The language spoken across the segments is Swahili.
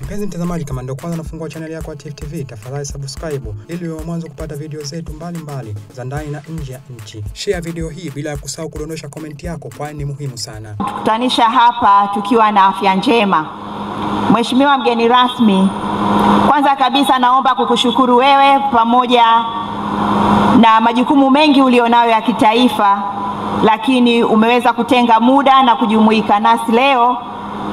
Mpenzi mtazamaji, kama ndio kwanza nafungua channel yako ya TIFU TV, tafadhali subscribe ili uwe mwanzo kupata video zetu mbalimbali za ndani na nje ya nchi. Share video hii bila kusahau kudondosha comment yako kwani ni muhimu sana. Tukutanisha hapa tukiwa na afya njema. Mheshimiwa mgeni rasmi, kwanza kabisa naomba kukushukuru wewe pamoja na majukumu mengi ulionayo ya kitaifa, lakini umeweza kutenga muda na kujumuika nasi leo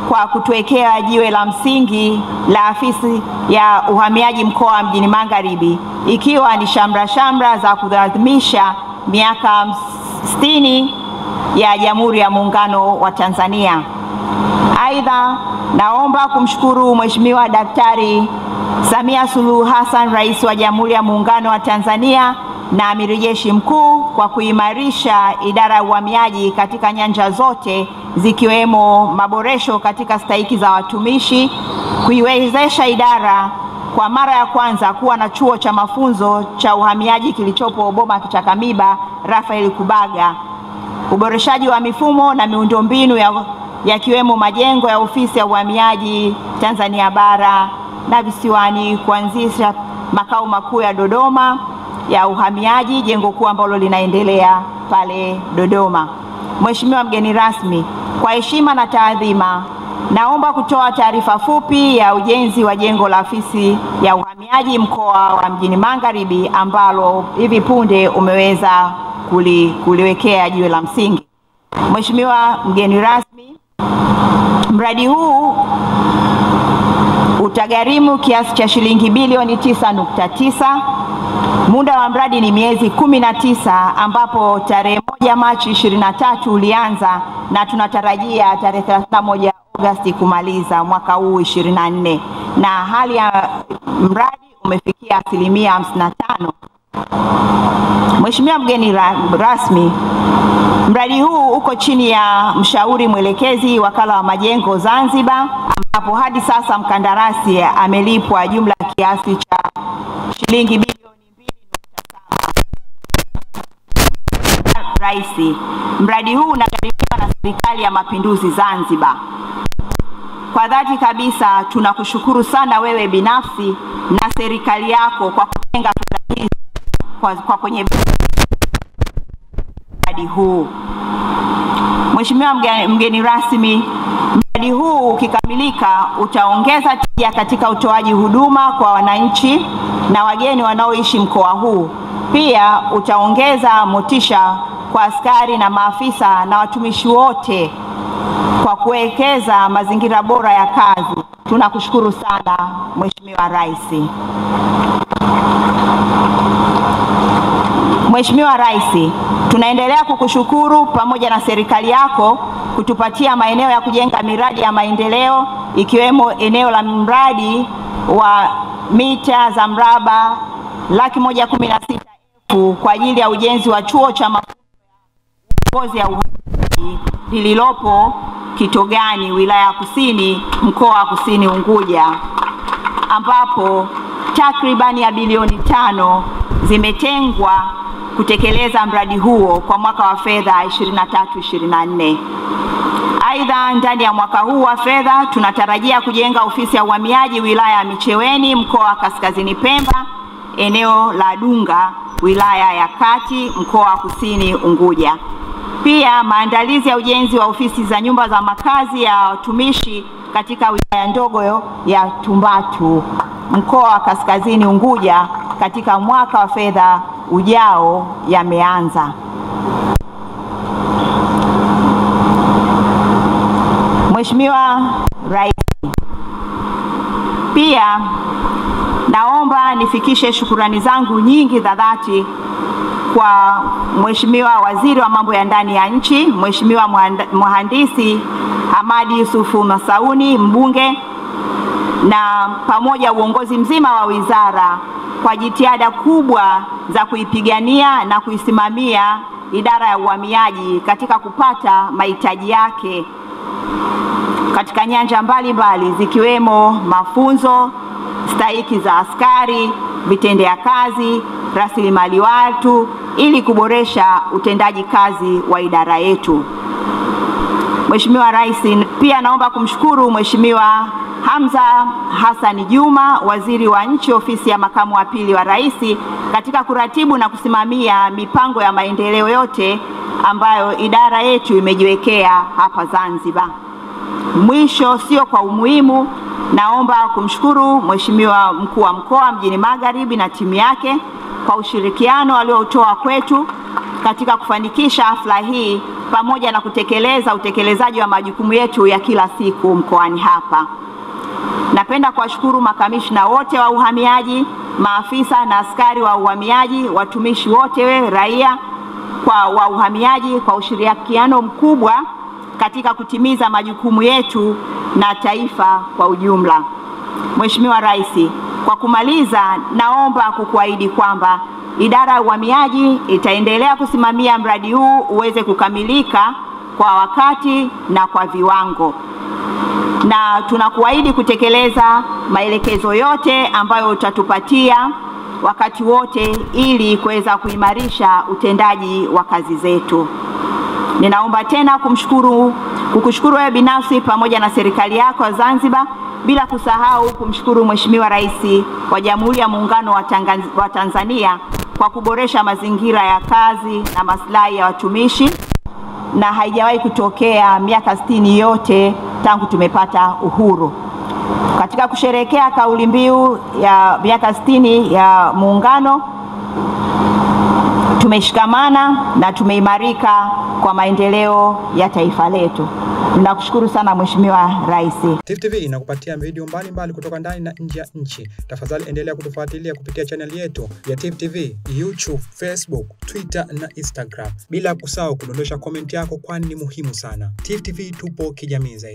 kwa kutuwekea jiwe la msingi la afisi ya uhamiaji mkoa wa Mjini Magharibi, ikiwa ni shamra-shamra za kudhimisha miaka 60 ya Jamhuri ya Muungano wa Tanzania. Aidha, naomba kumshukuru Mheshimiwa Daktari Samia Sulu Hassan, Rais wa Jamhuri ya Muungano wa Tanzania na Amiri Jeshi Mkuu, kwa kuimarisha idara ya uhamiaji katika nyanja zote zikiwemo maboresho katika stahiki za watumishi, kuiwezesha idara kwa mara ya kwanza kuwa na chuo cha mafunzo cha uhamiaji kilichopo Boma Kichakamiba Rafael Kubaga, uboreshaji wa mifumo na miundombinu yakiwemo majengo ya ofisi ya uhamiaji Tanzania Bara na Visiwani, kuanzisha makao makuu ya Dodoma ya uhamiaji, jengo kuu ambalo linaendelea pale Dodoma. Mheshimiwa mgeni rasmi, kwa heshima na taadhima, naomba kutoa taarifa fupi ya ujenzi wa jengo la afisi ya uhamiaji mkoa wa Mjini Magharibi ambalo hivi punde umeweza kuliwekea jiwe la msingi. Mheshimiwa mgeni rasmi, mradi huu utagharimu kiasi cha shilingi bilioni 9.9. Muda wa mradi ni miezi 19, ambapo tarehe 1 Machi 23 ulianza na tunatarajia tarehe 31 Agosti kumaliza mwaka huu 24, na hali ya mradi umefikia 55%. Mheshimiwa mgeni rasmi, mradi huu uko chini ya mshauri mwelekezi Wakala wa Majengo Zanzibar, ambapo hadi sasa mkandarasi amelipwa jumla kiasi cha shilingi Raisi. Mradi huu unagharimiwa na Serikali ya Mapinduzi Zanzibar. Kwa dhati kabisa tunakushukuru sana wewe binafsi na serikali yako kwa kutenga fedha hizi kwa kwenye mradi huu. Mheshimiwa mgeni rasmi, mradi huu ukikamilika utaongeza tija katika utoaji huduma kwa wananchi na wageni wanaoishi mkoa huu. Pia utaongeza motisha kwa askari na maafisa na watumishi wote kwa kuwekeza mazingira bora ya kazi. Tunakushukuru sana Mheshimiwa Rais. Mheshimiwa Rais, tunaendelea kukushukuru pamoja na serikali yako kutupatia maeneo ya kujenga miradi ya maendeleo, ikiwemo eneo la mradi wa mita za mraba 116,000 kwa ajili ya ujenzi wa chuo cha mafunzo ya uhamiaji lililopo Kitogani, wilaya Kusini, mkoa wa Kusini Unguja, ambapo takribani ya bilioni 5 zimetengwa kutekeleza mradi huo kwa mwaka wa fedha 23-24. Aidha, ndani ya mwaka huu wa fedha tunatarajia kujenga ofisi ya uhamiaji wilaya ya Micheweni, mkoa wa Kaskazini Pemba, eneo la Dunga, wilaya ya Kati, mkoa wa Kusini Unguja. Pia maandalizi ya ujenzi wa ofisi za nyumba za makazi ya watumishi katika wilaya ndogo ya Tumbatu, mkoa wa Kaskazini Unguja, katika mwaka wa fedha ujao yameanza. Mheshimiwa Rais, pia naomba nifikishe shukrani zangu nyingi za dhati kwa Mheshimiwa Waziri wa Mambo ya Ndani ya Nchi, Mheshimiwa Mhandisi Hamadi Yusufu Masauni, mbunge, na pamoja uongozi mzima wa wizara kwa jitihada kubwa za kuipigania na kuisimamia idara ya uhamiaji katika kupata mahitaji yake katika nyanja mbalimbali zikiwemo mafunzo, stahiki za askari, vitendea kazi, rasilimali watu, ili kuboresha utendaji kazi wa idara yetu. Mheshimiwa Rais, pia naomba kumshukuru Mheshimiwa Hamza Hassan Juma, waziri wa nchi ofisi ya makamu wa pili wa rais, katika kuratibu na kusimamia mipango ya maendeleo yote ambayo idara yetu imejiwekea hapa Zanzibar. Mwisho sio kwa umuhimu, naomba kumshukuru Mheshimiwa Mkuu wa Mkoa Mjini Magharibi na timu yake kwa ushirikiano aliotoa kwetu katika kufanikisha hafla hii pamoja na kutekeleza utekelezaji wa majukumu yetu ya kila siku mkoani hapa. Napenda kuwashukuru makamishna wote wa uhamiaji, maafisa na askari wa uhamiaji, watumishi wote raia wa uhamiaji kwa ushirikiano mkubwa katika kutimiza majukumu yetu na taifa kwa ujumla. Mheshimiwa Rais, kwa kumaliza, naomba kukuahidi kwamba idara ya uhamiaji itaendelea kusimamia mradi huu uweze kukamilika kwa wakati na kwa viwango. Na tunakuahidi kutekeleza maelekezo yote ambayo utatupatia wakati wote ili kuweza kuimarisha utendaji wa kazi zetu. Ninaomba tena kukushukuru wewe binafsi pamoja na serikali yako ya Zanzibar, bila kusahau kumshukuru Mheshimiwa Rais wa Jamhuri ya Muungano wa Tanzania kwa kuboresha mazingira ya kazi na maslahi ya watumishi, na haijawahi kutokea miaka 60 yote tangu tumepata uhuru. Katika kusherehekea kauli mbiu ya miaka 60 ya Muungano, tumeshikamana na tumeimarika kwa maendeleo ya taifa letu. Ninakushukuru sana Mheshimiwa Rais. TIFU TV inakupatia video mbalimbali kutoka ndani na nje ya nchi. Tafadhali endelea kutufuatilia kupitia channel yetu ya TIFU TV, YouTube, Facebook, Twitter na Instagram. Bila kusahau kudondosha comment yako kwani ni muhimu sana. TIFU TV tupo kijamii zaidi.